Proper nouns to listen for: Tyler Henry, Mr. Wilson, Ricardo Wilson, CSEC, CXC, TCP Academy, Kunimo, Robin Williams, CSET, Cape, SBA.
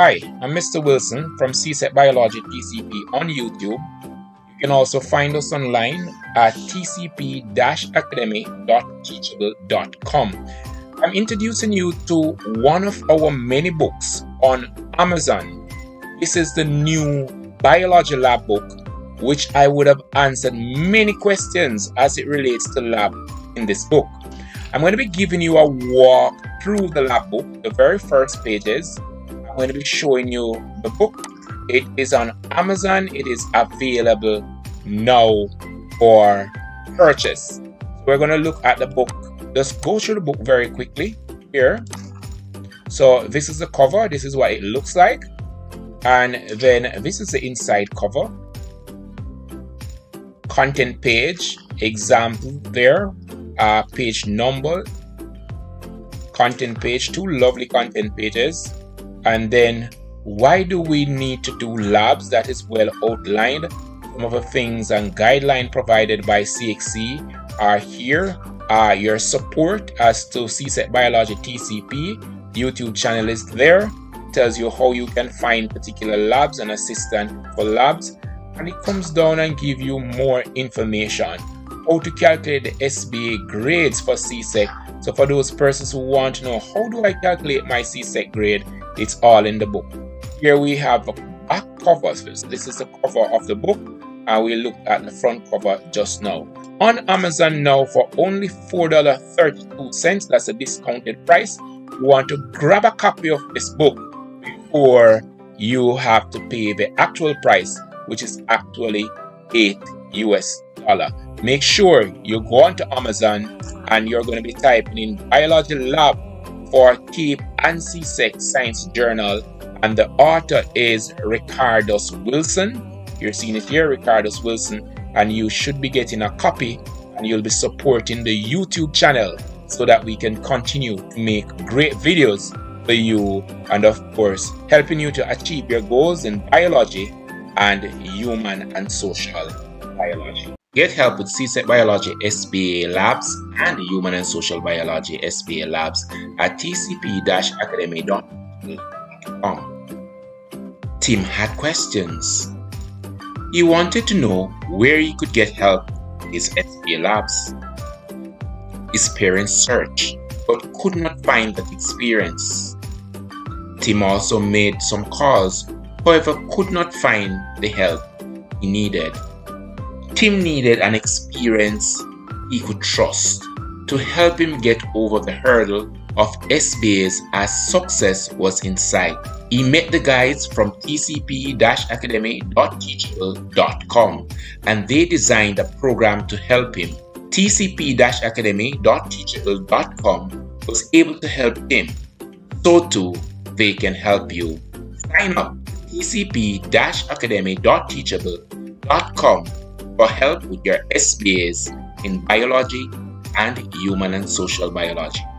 Hi, I'm Mr. Wilson from CSET Biology TCP on YouTube. You can also find us online at tcp-academy.teachable.com. I'm introducing you to one of our many books on Amazon. This is the new Biology Lab book, which I would have answered many questions as it relates to lab in this book. I'm going to be giving you a walk through the lab book, the very first pages. I'm going to be showing you the book. It is on Amazon. It is available now for purchase. We're going to look at the book. Just go through the book very quickly here. So this is the cover. This is what it looks like. And then this is the inside cover. Content page, example there, page number, content page, two lovely content pages. And then, why do we need to do labs? That is well outlined. Some of the things and guidelines provided by CXC are here. Your support as to CSET Biology TCP YouTube channel is there. It tells you how you can find particular labs and assistant for labs. And it comes down and gives you more information. How to calculate the SBA grades for CSEC. So for those persons who want to know, how do I calculate my CSEC grade? It's all in the book. Here we have a back cover. This is the cover of the book, and we looked at the front cover just now. On Amazon now for only $4.32, that's a discounted price. You want to grab a copy of this book before you have to pay the actual price, which is actually $8. Make sure you go onto Amazon and you're going to be typing in Biology Lab for Cape and CSEC Science Journal, and the author is Ricardo Wilson. You're seeing it here, Ricardo Wilson, and you should be getting a copy, and you'll be supporting the YouTube channel so that we can continue to make great videos for you, and of course helping you to achieve your goals in biology and human and social biology. Get help with CSET Biology SBA Labs and Human and Social Biology SBA Labs at tcp-academy.com. Tim had questions. He wanted to know where he could get help with his SBA Labs. His parents searched but could not find that experience. Tim also made some calls, however could not find the help he needed. Tim needed an experience he could trust to help him get over the hurdle of SBAs as success was in sight. He met the guys from tcp-academy.teachable.com and they designed a program to help him. tcp-academy.teachable.com was able to help him. So too, they can help you. Sign up tcp-academy.teachable.com for help with your SBAs in biology and human and social biology.